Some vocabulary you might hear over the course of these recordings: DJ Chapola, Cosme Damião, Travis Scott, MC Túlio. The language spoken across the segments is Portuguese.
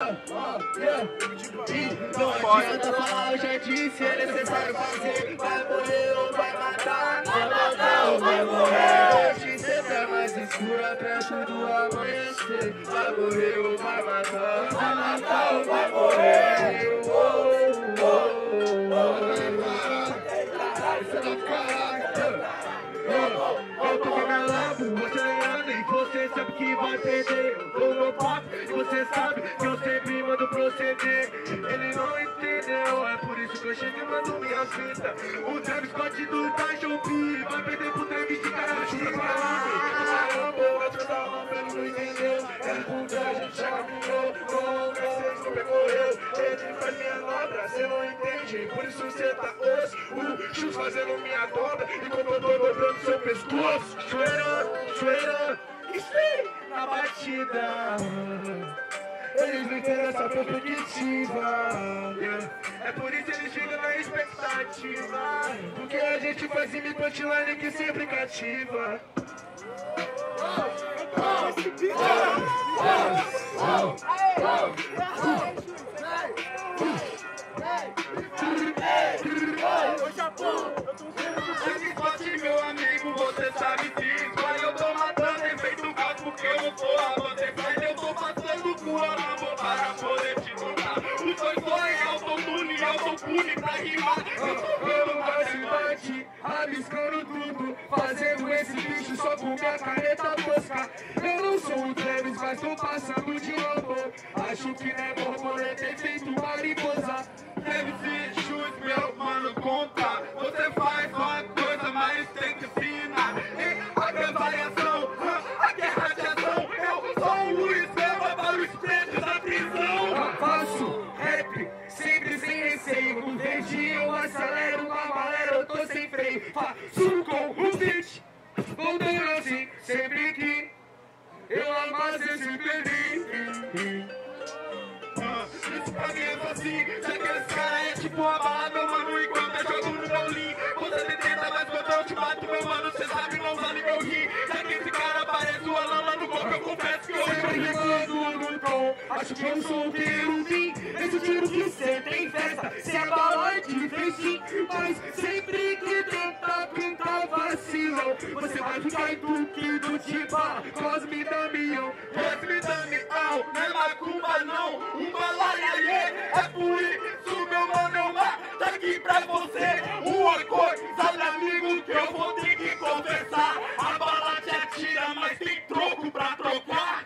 Não adianta falar, eu já disse, é necessário fazer. Vai morrer ou vai matar, vai matar ou vai morrer. Hoje cê tá mais escura, perto do amanhecer. Vai morrer ou vai matar ou vai morrer. Cê tá caralho. Eu tô com meu labo, você não anda e você sabe que vai perder. O meu papo, você sabe que eu sempre mando proceder. Ele não entendeu, é por isso que eu chego e mando minha fita. O Travis Scott do Taijou P vai perder pro Travis de cara, chuta pra lá. Ele não entendeu, é porque a gente já caminhou. Com o Mercedes não percorreu, ele faz minha obra, cê não entende. Por isso cê tá osso, o Chus fazendo minha dobra. E como eu tô dobrando seu pescoço. Chueira, chueira, isso aí, na batida. Eles não entendem essa perspectiva, yeah. É por isso eles ficam na expectativa. Porque a gente faz em punchline que sempre cativa. Ô Chapão, eu tô sendo forte, meu amigo, você sabe disso. Mas eu tô matando efeito gato porque eu tô a você. Mas eu tô passando com a mão para poder te contar. O sonho é autotune, autopune pra rimar. Eu tô vendo mais cidade, arriscando tudo, fazendo esse bicho só com minha caneta tosca. Eu não sou o Travis, mas tô passando de louco. Acho que não é borboleta, é feito mariposa. Travis e Chute, meu mano, conta. Você faz uma coisa, mas tem que finar. Aqui é variação, aqui é radiação. Eu sou o Luiz, leva para os presos da prisão. Eu faço rap, sempre sem receio. Com verde eu acelero, com amarelo eu tô sem freio. Faço com o beat, voltando assim, sempre que eu amasso esse bebê. Isso pra mim é vazio, já que esse cara é tipo uma bala, meu mano, enquanto eu jogo no Paulinho. Você me tenta, mas quando eu te mato, meu mano, cê sabe, não vale meu rim. Já que esse cara parece uma lama no corpo, eu confesso que hoje eu rimando no tom. Acho que eu sou o que eu vim, esse tiro que cê tem festa, cê abala de vez sim. Mas sempre que tenta pintar vacilão, você vai ficar entupido de bala, Cosme Damião. Cosme Damião, não é macumba não. É por isso, meu mano, eu mato aqui pra você. Uma coisa, amigo, que eu vou ter que conversar. A bala te atira, mas tem troco pra trocar.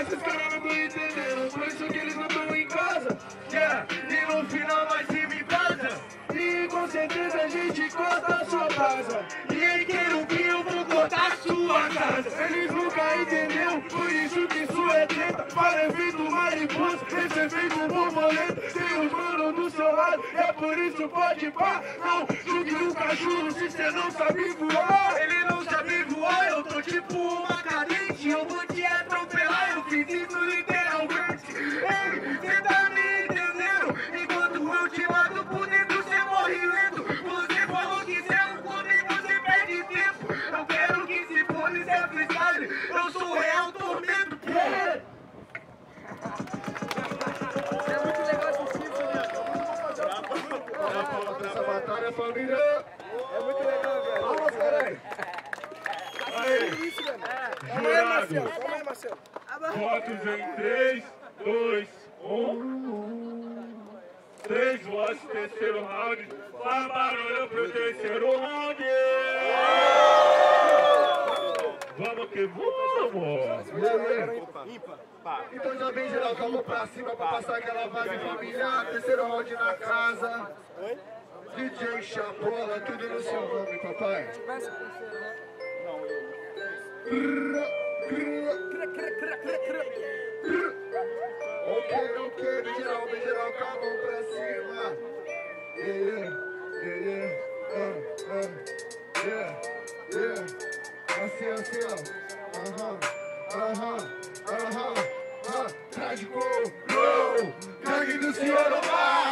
Esses caras não estão entendendo, por isso que eles não estão em casa, yeah. E no final vai ser minha casa. E com certeza a gente corta a sua casa. E aí quem não viu, eu vou cortar a sua casa. Eles nunca entenderam, por isso que isso é tenta. Para efeito mariposa, esse efeito borboleta. Tem os manos do seu lado, é por isso pode pá. Não julgue um cachorro se cê não sabe voar. Ele não sabe voar, eu tô tipo uma cadente. Eu vou te atropelar, eu fiz isso literalmente. Ei, cê tá me entendendo? Enquanto eu te mato por dentro, você falou que cê não come, você perde tempo. Eu quero que se foda e cê freestyle. Eu sou real tormento, pô. É muito legal esse ciclo, né? Essa batalha é família. É muito legal, velho. Vamos, caralho. Aí, jurado. Votos em 3, 2, 1. 3 votos, terceiro round. Faz barulho pro terceiro round! Vamos que vamos! Então já vem geral, vamos pra cima pra passar aquela vibe familiar. Terceiro round na casa. DJ Chapola, tudo no seu nome, papai. Ok, geral, vem geral, calma pra cima. Assim, ó. Trágico, não. Gangue do senhor não vai.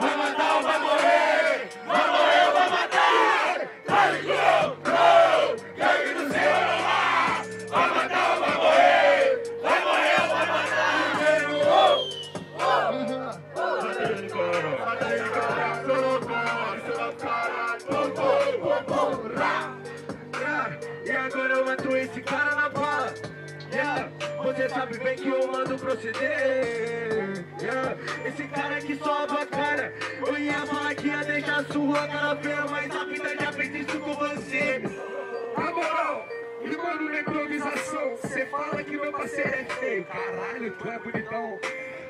Vai matar ou vai morrer? Vai morrer ou vai matar? Trágico, não. E agora eu mato esse cara na bala. Yeah, você sabe bem que eu mando proceder. Yeah, esse cara que só abacana. Eu ia falar que ia deixar sua cara feia, mas a vida já fez isso com você. Na moral, e quando na improvisação cê fala que meu parceiro é feio. Caralho, tu é bonitão.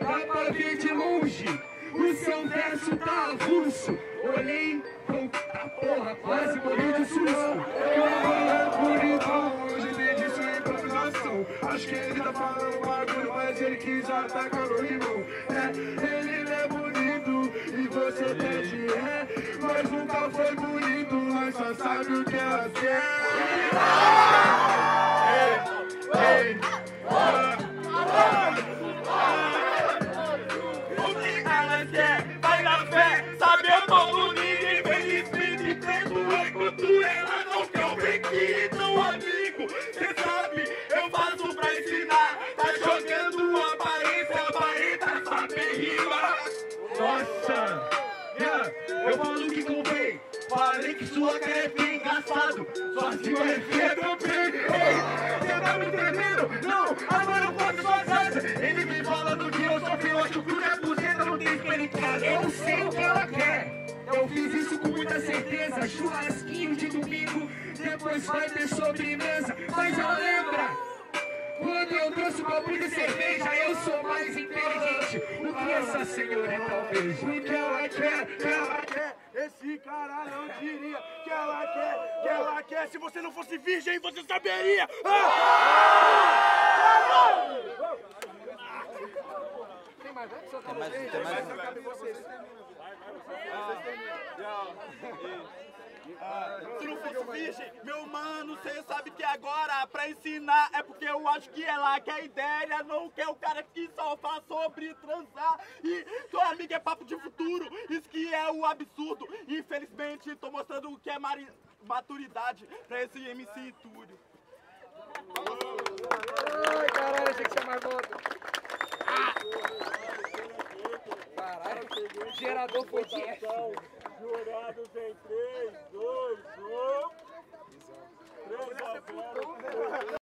Dá pra ver de longe, o seu verso tá avulso. Olhei, puta porra, quase morri de susto. Eu é bonitão, hoje entendi sua improvisação. Acho que ele tá falando bagulho, mas ele quis atacar o irmão. É, ele é bonito e você pede é, mas nunca foi bonito, mas só sabe o que é assim. Vai na fé, sabe eu tô bonito, infelizmente preto é cultura, ela não quer o bem que tão amigo. Cê sabe, eu faço pra ensinar, tá jogando aparência, saber rimar. Nossa, yeah, eu falo que convém, falei que sua cara é bem engraçado, sozinho é feia também. Ei, cê tá me entendendo? Não, agora eu faço suas asas, ele me falando que eu sou fiote, pura buzeta, não tem experiência. Eu sei o que ela quer. Eu fiz isso com muita certeza, churrasquinho de domingo, depois vai ter sobremesa. Mas ela lembra, quando eu trouxe uma briga e cerveja, eu sou mais inteligente. O que essa senhora talvez? O que ela quer? Ela quer esse caralho, eu diria que ela quer, que ela quer. Se você não fosse virgem, você saberia. Tem mais, né? Só tem mais, cabe vocês. Se não fosse virgem, meu mano, cê sabe que agora pra ensinar é porque eu acho que ela quer ideia, não quer o cara que só fala sobre transar. E sua amiga é papo de futuro, isso que é o absurdo. Infelizmente, tô mostrando o que é maturidade pra esse MC Túlio. Ai, caralho, achei que você é mais louco. Caralho, gerador foi de jurados em 3, 2, 1. 3 a 0.